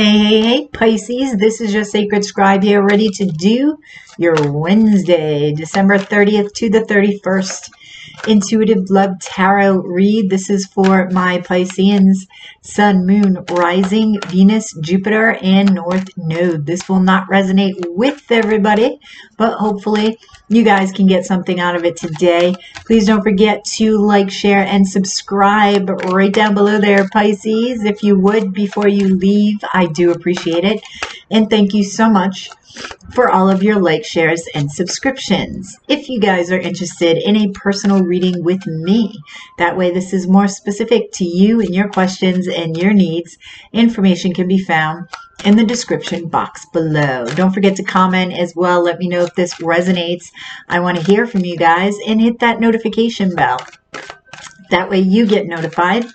Hey, Pisces, this is your sacred scribe here, ready to do your Wednesday, December 30th to the 31st Intuitive Love Tarot read. This is for my Pisceans, Sun, Moon, Rising, Venus, Jupiter, and North Node. This will not resonate with everybody, but hopefully you guys can get something out of it today. Please don't forget to like, share, and subscribe right down below there, Pisces, if you would, before you leave. I do appreciate it. And thank you so much for all of your likes, shares, and subscriptions. If you guys are interested in a personal reading with me, that way this is more specific to you and your questions and your needs, information can be found in the description box below. Don't forget to comment as well. Let me know if this resonates. I want to hear from you guys, and hit that notification bell. That way you get notified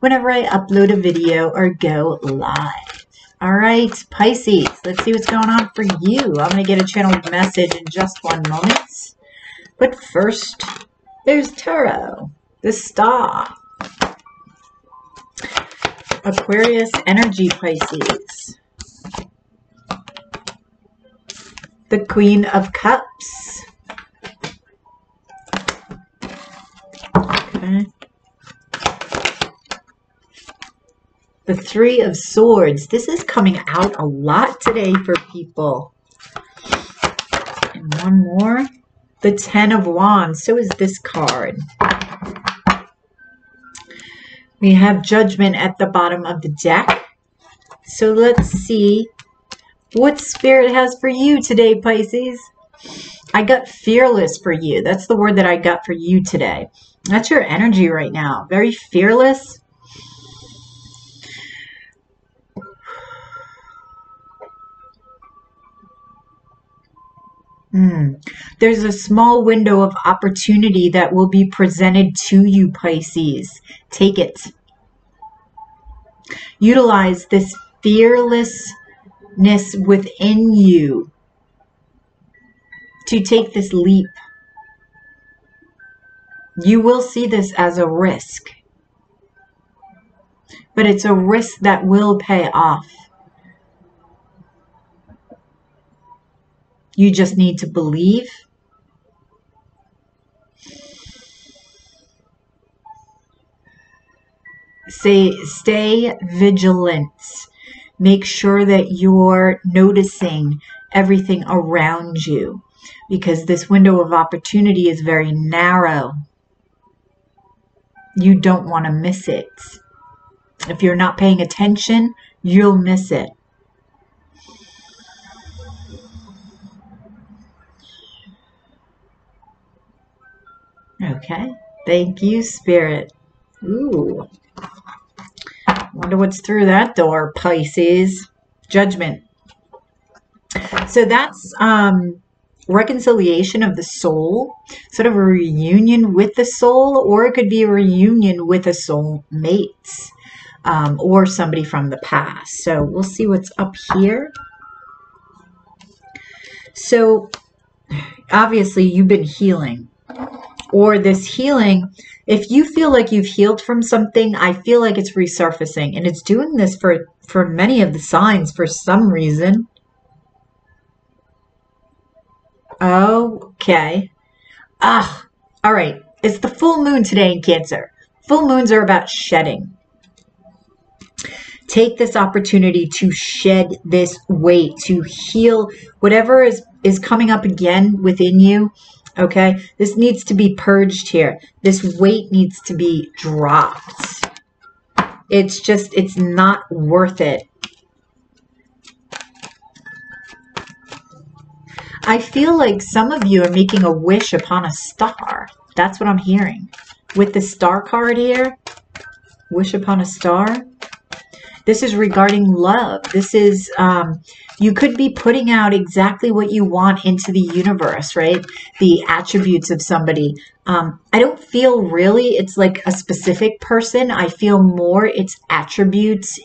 whenever I upload a video or go live. All right, Pisces, let's see what's going on for you. I'm going to get a channeled message in just one moment. But first, there's Tarot, the star. Aquarius energy, Pisces. The Queen of Cups. Okay. The Three of Swords. This is coming out a lot today for people. And one more. The Ten of Wands. So is this card. We have Judgment at the bottom of the deck. So let's see what Spirit has for you today, Pisces. I got fearless for you. That's the word that I got for you today. That's your energy right now. Very fearless. There's a small window of opportunity that will be presented to you, Pisces. Take it. Utilize this fearlessness within you to take this leap. You will see this as a risk, but it's a risk that will pay off. You just need to believe. Stay vigilant. Make sure that you're noticing everything around you, because this window of opportunity is very narrow. You don't want to miss it. If you're not paying attention, you'll miss it. Okay, thank you, Spirit. Ooh, wonder what's through that door, Pisces. Judgment. So that's reconciliation of the soul, sort of a reunion with the soul, or it could be a reunion with a soul mate or somebody from the past. So we'll see what's up here. So obviously you've been healing. Or this healing, if you feel like you've healed from something, I feel like it's resurfacing. And it's doing this for many of the signs for some reason. Okay. All right. It's the full moon today in Cancer. Full moons are about shedding. Take this opportunity to shed this weight, to heal whatever is coming up again within you. Okay, this needs to be purged here. This weight needs to be dropped. It's just, it's not worth it. I feel like some of you are making a wish upon a star. That's what I'm hearing. With the star card here, wish upon a star. This is regarding love. This is, you could be putting out exactly what you want into the universe, right? The attributes of somebody. I don't feel really it's like a specific person. I feel more it's attributes.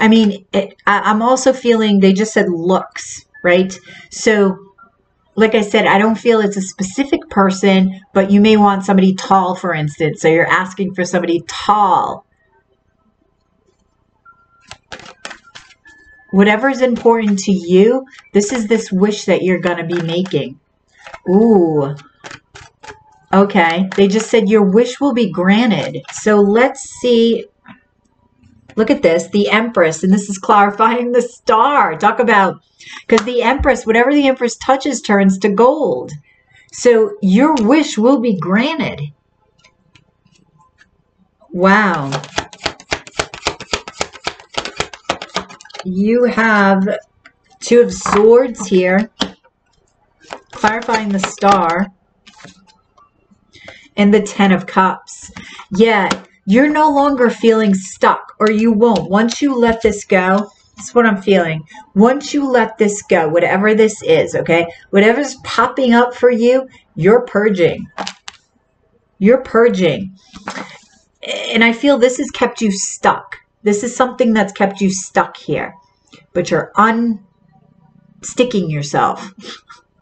I'm also feeling they just said looks, right? So like I said, I don't feel it's a specific person, but you may want somebody tall, for instance. So you're asking for somebody tall. Whatever is important to you, this is this wish that you're going to be making. Ooh. Okay. They just said your wish will be granted. So let's see. Look at this, the Empress, and this is clarifying the star. Talk about, because the Empress, whatever the Empress touches turns to gold. So your wish will be granted. Wow. You have Two of Swords here, clarifying the star, and the Ten of Cups. Yeah. You're no longer feeling stuck, or you won't. Once you let this go, that's what I'm feeling. Once you let this go, whatever this is, okay? Whatever's popping up for you, you're purging. You're purging. And I feel this has kept you stuck. This is something that's kept you stuck here. But you're unsticking yourself.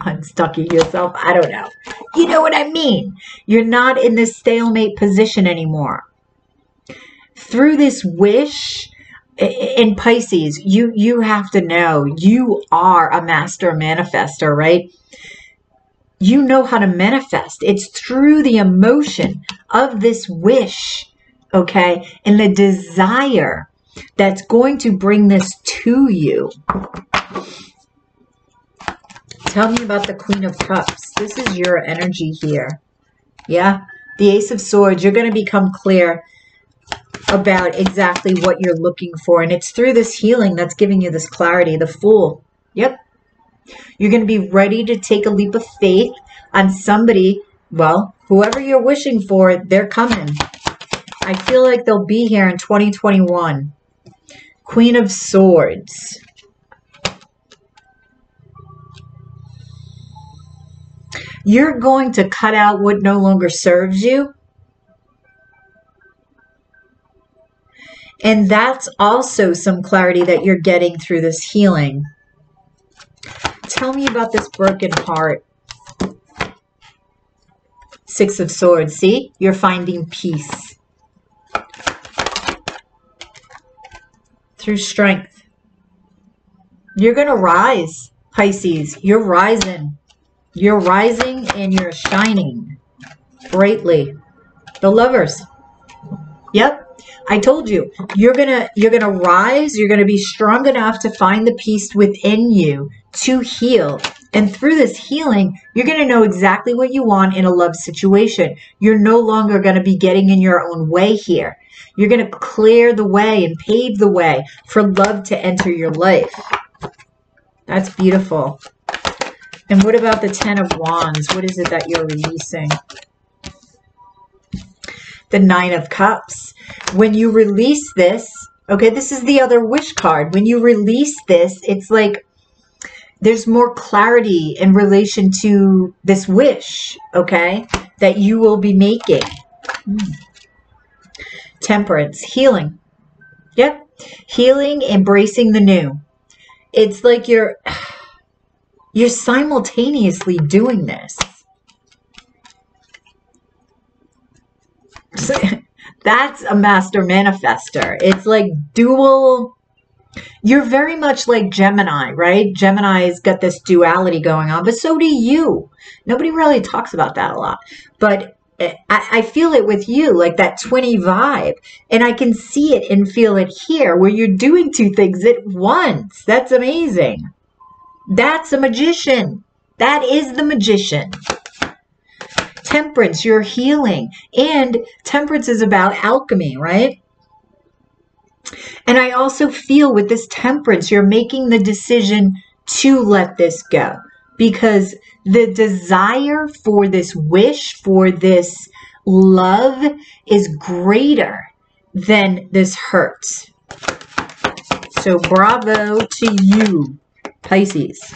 Unstucking yourself, I don't know. You know what I mean? You're not in this stalemate position anymore. Through this wish in Pisces, you have to know you are a master manifester, right? You know how to manifest. It's through the emotion of this wish, okay? And the desire that's going to bring this to you. Tell me about the Queen of Cups. This is your energy here. Yeah? The Ace of Swords. You're going to become clear about exactly what you're looking for. And it's through this healing that's giving you this clarity. The Fool. Yep. You're going to be ready to take a leap of faith on somebody. Well, whoever you're wishing for, they're coming. I feel like they'll be here in 2021. Queen of Swords. You're going to cut out what no longer serves you. And that's also some clarity that you're getting through this healing. Tell me about this broken heart. Six of Swords. See, you're finding peace. Through strength. You're going to rise, Pisces. You're rising. You're rising and you're shining brightly. The Lovers. Yep. I told you, you're going to rise. You're going to be strong enough to find the peace within you to heal. And through this healing, you're going to know exactly what you want in a love situation. You're no longer going to be getting in your own way here. You're going to clear the way and pave the way for love to enter your life. That's beautiful. And what about the Ten of Wands? What is it that you're releasing? The Nine of Cups. When you release this, okay, this is the other wish card. When you release this, it's like there's more clarity in relation to this wish, okay, that you will be making. Temperance, healing. Yep. Healing, embracing the new. It's like you're simultaneously doing this. So, that's a master manifester. It's like dual. You're very much like Gemini, right? Gemini's got this duality going on, but so do you. Nobody really talks about that a lot, but I feel it with you, like that twinny vibe. And I can see it and feel it here where you're doing two things at once. That's amazing. That's a magician. That is the magician. Temperance, you're healing. And temperance is about alchemy, right? And I also feel with this temperance, you're making the decision to let this go. Because the desire for this wish, for this love is greater than this hurt. So bravo to you. Pisces.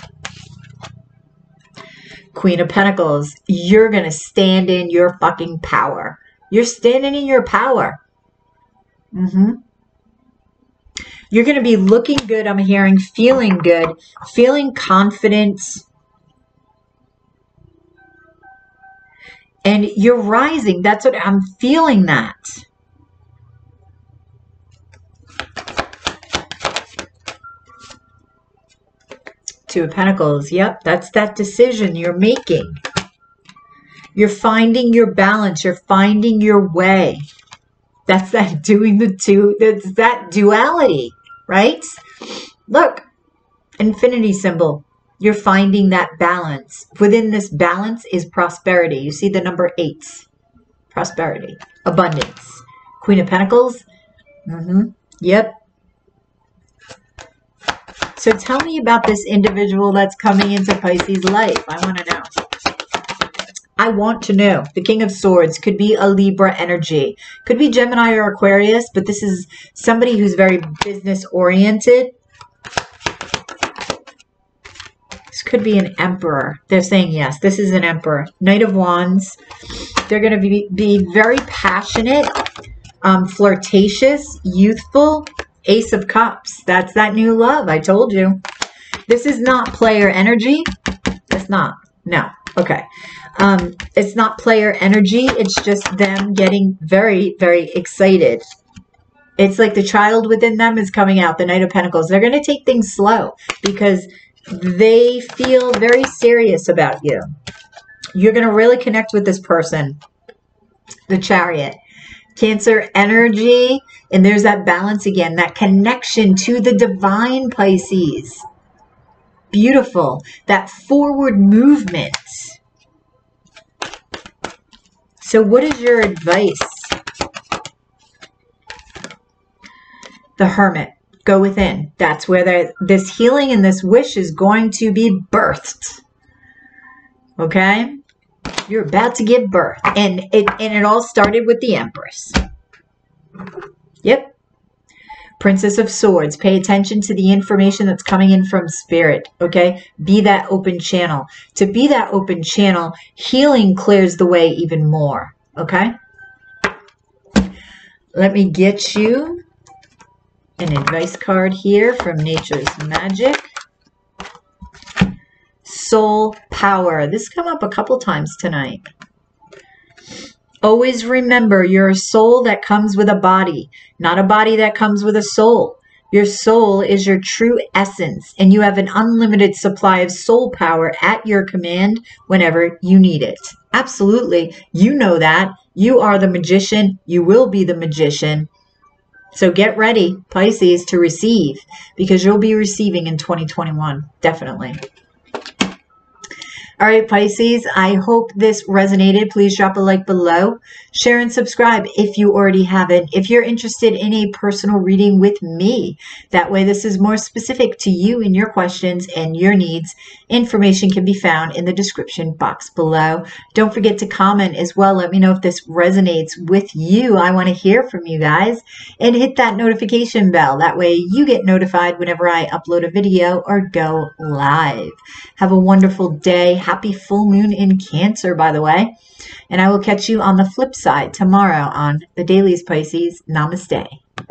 Queen of Pentacles. You're going to stand in your fucking power. You're standing in your power. You're going to be looking good. I'm hearing feeling good. Feeling confident. And you're rising. That's what I'm feeling that. Two of Pentacles. Yep, that's that decision you're making. You're finding your balance. You're finding your way. That's that doing the two. That's that duality, right? Look, infinity symbol. You're finding that balance. Within this balance is prosperity. You see the number 8. Prosperity. Abundance. Queen of Pentacles. Yep. So tell me about this individual that's coming into Pisces' life. I want to know. I want to know. The King of Swords could be a Libra energy. Could be Gemini or Aquarius, but this is somebody who's very business-oriented. This could be an Emperor. They're saying yes, this is an Emperor. Knight of Wands. They're going to be very passionate, flirtatious, youthful. Ace of Cups. That's that new love. I told you. This is not player energy. It's not. No. Okay. It's not player energy. It's just them getting very, very excited. It's like the child within them is coming out, the Knight of Pentacles. They're going to take things slow because they feel very serious about you. You're going to really connect with this person. The Chariot. Cancer energy. And there's that balance again, that connection to the divine, Pisces. Beautiful. That forward movement. So what is your advice? The Hermit. Go within. That's where this healing and this wish is going to be birthed. Okay? You're about to give birth. And it all started with the Empress. Yep. Princess of Swords. Pay attention to the information that's coming in from Spirit. Okay? Be that open channel. To be that open channel, healing clears the way even more. Okay? Let me get you an advice card here from Nature's Magic. Soul power. This has come up a couple times tonight. Always remember, you're a soul that comes with a body, not a body that comes with a soul. Your soul is your true essence, and you have an unlimited supply of soul power at your command whenever you need it. Absolutely. You know that. You are the magician. You will be the magician. So get ready, Pisces, to receive, because you'll be receiving in 2021. Definitely. All right, Pisces, I hope this resonated. Please drop a like below. Share and subscribe if you already haven't. If you're interested in a personal reading with me, that way this is more specific to you and your questions and your needs. Information can be found in the description box below. Don't forget to comment as well. Let me know if this resonates with you. I want to hear from you guys. And hit that notification bell. That way you get notified whenever I upload a video or go live. Have a wonderful day. Happy full moon in Cancer, by the way. And I will catch you on the flip side tomorrow on The Dailies, Pisces. Namaste.